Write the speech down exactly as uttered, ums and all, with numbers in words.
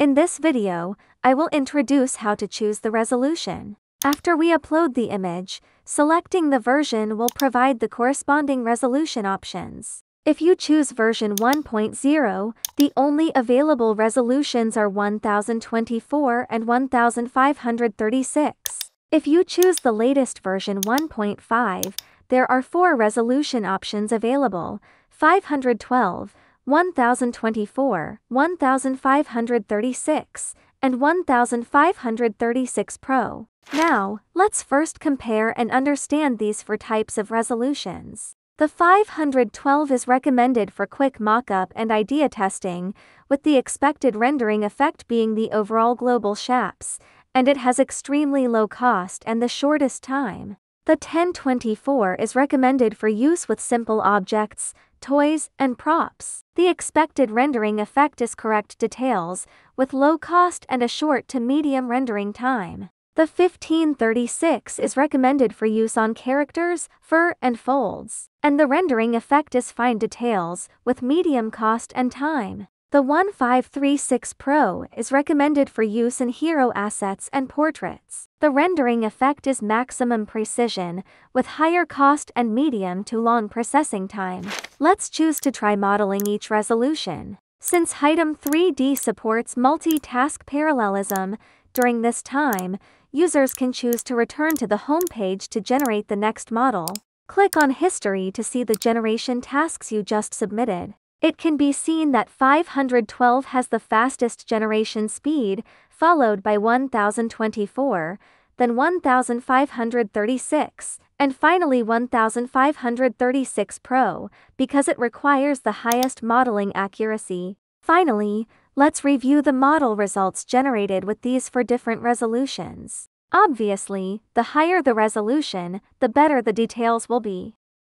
In this video, I will introduce how to choose the resolution. After we upload the image, selecting the version will provide the corresponding resolution options. If you choose version one point zero, the only available resolutions are one thousand twenty-four and one thousand five hundred thirty-six. If you choose the latest version one point five, there are four resolution options available: five hundred twelve, one thousand twenty-four, one thousand five hundred thirty-six, and one thousand five hundred thirty-six Pro. Now, let's first compare and understand these four types of resolutions. The five hundred twelve is recommended for quick mock-up and idea testing, with the expected rendering effect being the overall global shaps, and it has extremely low cost and the shortest time. The ten twenty-four is recommended for use with simple objects, toys, and props. The expected rendering effect is correct details, with low cost and a short to medium rendering time. The fifteen thirty-six is recommended for use on characters, fur, and folds, and the rendering effect is fine details, with medium cost and time. The fifteen thirty-six Pro is recommended for use in hero assets and portraits. The rendering effect is maximum precision, with higher cost and medium to long processing time. Let's choose to try modeling each resolution. Since Hitem three D supports multi-task parallelism, during this time, users can choose to return to the home page to generate the next model. Click on History to see the generation tasks you just submitted. It can be seen that five hundred twelve has the fastest generation speed, followed by one thousand twenty-four, then one thousand five hundred thirty-six, and finally one thousand five hundred thirty-six Pro, because it requires the highest modeling accuracy. Finally, let's review the model results generated with these for different resolutions. Obviously, the higher the resolution, the better the details will be.